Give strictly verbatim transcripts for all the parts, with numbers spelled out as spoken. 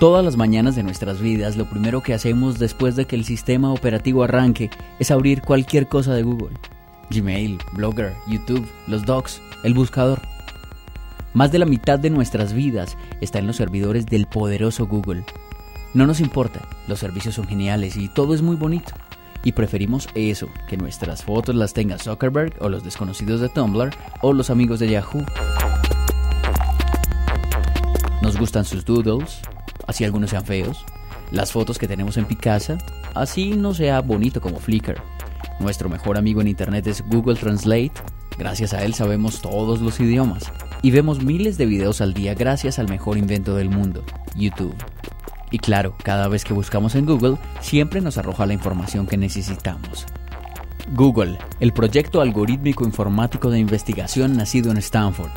Todas las mañanas de nuestras vidas, lo primero que hacemos después de que el sistema operativo arranque es abrir cualquier cosa de Google. Gmail, Blogger, YouTube, los docs, el buscador. Más de la mitad de nuestras vidas está en los servidores del poderoso Google. No nos importa, los servicios son geniales y todo es muy bonito. Y preferimos eso, que nuestras fotos las tenga Zuckerberg o los desconocidos de Tumblr o los amigos de Yahoo. Nos gustan sus doodles, así algunos sean feos, las fotos que tenemos en Picasa, así no sea bonito como Flickr. Nuestro mejor amigo en internet es Google Translate, gracias a él sabemos todos los idiomas y vemos miles de videos al día gracias al mejor invento del mundo, YouTube. Y claro, cada vez que buscamos en Google, siempre nos arroja la información que necesitamos. Google, el proyecto algorítmico informático de investigación nacido en Stanford,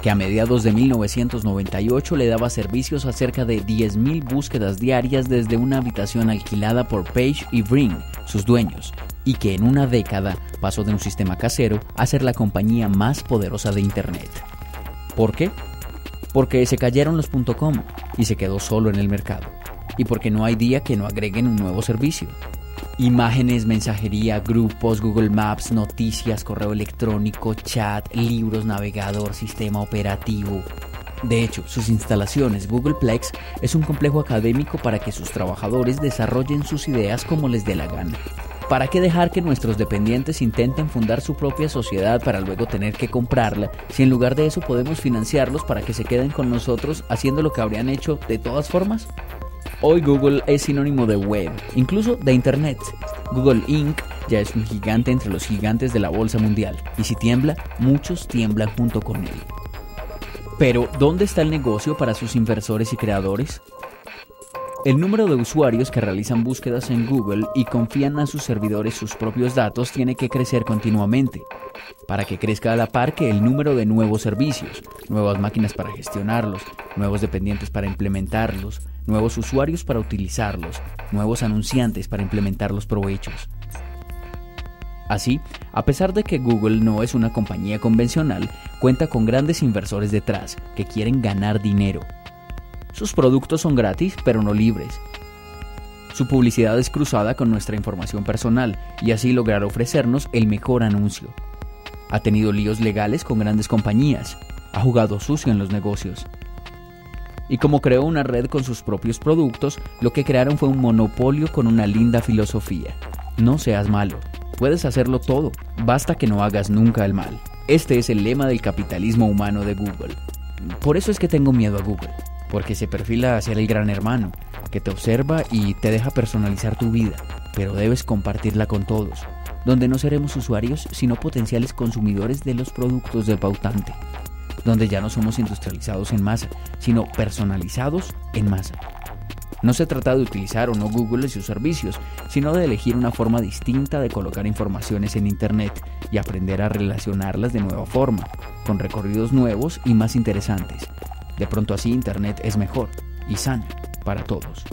que a mediados de mil novecientos noventa y ocho le daba servicios a cerca de diez mil búsquedas diarias desde una habitación alquilada por Page y Brin, sus dueños, y que en una década pasó de un sistema casero a ser la compañía más poderosa de Internet. ¿Por qué? Porque se cayeron los .com y se quedó solo en el mercado. Y porque no hay día que no agreguen un nuevo servicio. Imágenes, mensajería, grupos, Google Maps, noticias, correo electrónico, chat, libros, navegador, sistema operativo. De hecho, sus instalaciones Google Plex es un complejo académico para que sus trabajadores desarrollen sus ideas como les dé la gana. ¿Para qué dejar que nuestros dependientes intenten fundar su propia sociedad para luego tener que comprarla, si en lugar de eso podemos financiarlos para que se queden con nosotros haciendo lo que habrían hecho de todas formas? Hoy Google es sinónimo de web, incluso de internet. Google incorporated ya es un gigante entre los gigantes de la bolsa mundial, y si tiembla, muchos tiemblan junto con él. Pero, ¿dónde está el negocio para sus inversores y creadores? El número de usuarios que realizan búsquedas en Google y confían a sus servidores sus propios datos tiene que crecer continuamente, para que crezca a la par que el número de nuevos servicios, nuevas máquinas para gestionarlos, nuevos dependientes para implementarlos, nuevos usuarios para utilizarlos, nuevos anunciantes para implementar los provechos. Así, a pesar de que Google no es una compañía convencional, cuenta con grandes inversores detrás que quieren ganar dinero. Sus productos son gratis, pero no libres. Su publicidad es cruzada con nuestra información personal y así lograr ofrecernos el mejor anuncio. Ha tenido líos legales con grandes compañías, ha jugado sucio en los negocios. Y como creó una red con sus propios productos, lo que crearon fue un monopolio con una linda filosofía. No seas malo, puedes hacerlo todo, basta que no hagas nunca el mal. Este es el lema del capitalismo humano de Google. Por eso es que tengo miedo a Google, porque se perfila a ser el gran hermano, que te observa y te deja personalizar tu vida, pero debes compartirla con todos, donde no seremos usuarios sino potenciales consumidores de los productos del pautante, donde ya no somos industrializados en masa, sino personalizados en masa. No se trata de utilizar o no Google y sus servicios, sino de elegir una forma distinta de colocar informaciones en Internet y aprender a relacionarlas de nueva forma, con recorridos nuevos y más interesantes. De pronto así Internet es mejor y sano para todos.